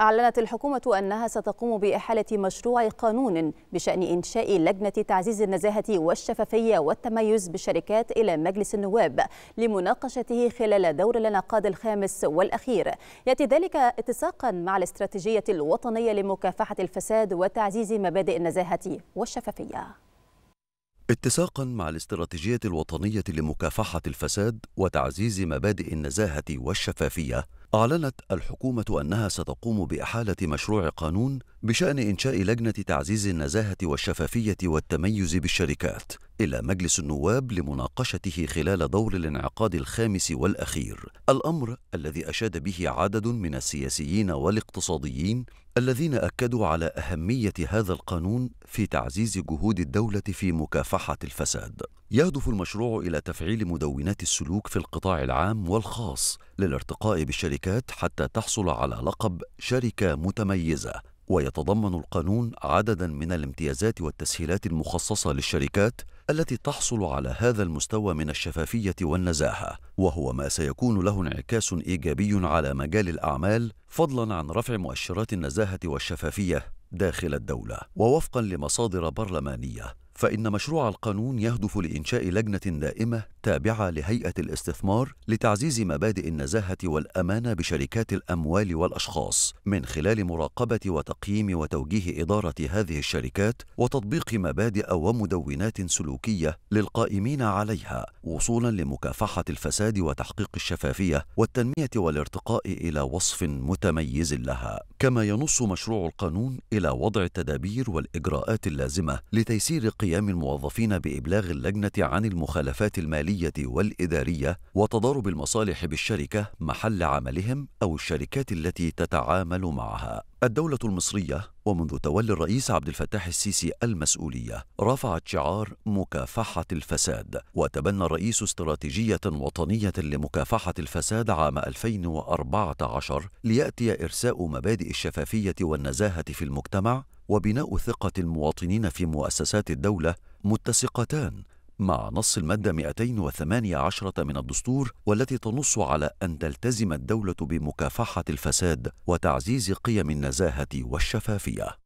أعلنت الحكومة أنها ستقوم بإحالة مشروع قانون بشأن إنشاء لجنة تعزيز النزاهة والشفافية والتميز بالشركات إلى مجلس النواب لمناقشته خلال دور الانعقاد الخامس والأخير. يأتي ذلك اتساقا مع الاستراتيجية الوطنية لمكافحة الفساد وتعزيز مبادئ النزاهة والشفافية. اتساقا مع الاستراتيجية الوطنية لمكافحة الفساد وتعزيز مبادئ النزاهة والشفافية، أعلنت الحكومة أنها ستقوم بإحالة مشروع قانون بشأن إنشاء لجنة تعزيز النزاهة والشفافية والتميز بالشركات إلى مجلس النواب لمناقشته خلال دور الانعقاد الخامس والأخير، الأمر الذي أشاد به عدد من السياسيين والاقتصاديين الذين أكدوا على أهمية هذا القانون في تعزيز جهود الدولة في مكافحة الفساد. يهدف المشروع إلى تفعيل مدونات السلوك في القطاع العام والخاص للارتقاء بالشركات حتى تحصل على لقب شركة متميزة، ويتضمن القانون عددا من الامتيازات والتسهيلات المخصصة للشركات التي تحصل على هذا المستوى من الشفافية والنزاهة، وهو ما سيكون له انعكاس إيجابي على مجال الأعمال، فضلا عن رفع مؤشرات النزاهة والشفافية داخل الدولة. ووفقا لمصادر برلمانية، فإن مشروع القانون يهدف لإنشاء لجنة دائمة تابعة لهيئة الاستثمار لتعزيز مبادئ النزاهة والأمانة بشركات الأموال والأشخاص، من خلال مراقبة وتقييم وتوجيه إدارة هذه الشركات وتطبيق مبادئ ومدونات سلوكية للقائمين عليها، وصولا لمكافحة الفساد وتحقيق الشفافية والتنمية والارتقاء إلى وصف متميز لها. كما ينص مشروع القانون إلى وضع التدابير والإجراءات اللازمة لتيسير قيام الموظفين بإبلاغ اللجنة عن المخالفات المالية والإدارية وتضارب المصالح بالشركة محل عملهم أو الشركات التي تتعامل معها. الدولة المصرية ومنذ تولي الرئيس عبد الفتاح السيسي المسؤولية رفعت شعار مكافحة الفساد، وتبنى الرئيس استراتيجية وطنية لمكافحة الفساد عام 2014 ليأتي إرساء مبادئ الشفافية والنزاهة في المجتمع وبناء ثقة المواطنين في مؤسسات الدولة متسقتان مع نص المادة 218 من الدستور، والتي تنص على أن تلتزم الدولة بمكافحة الفساد وتعزيز قيم النزاهة والشفافية.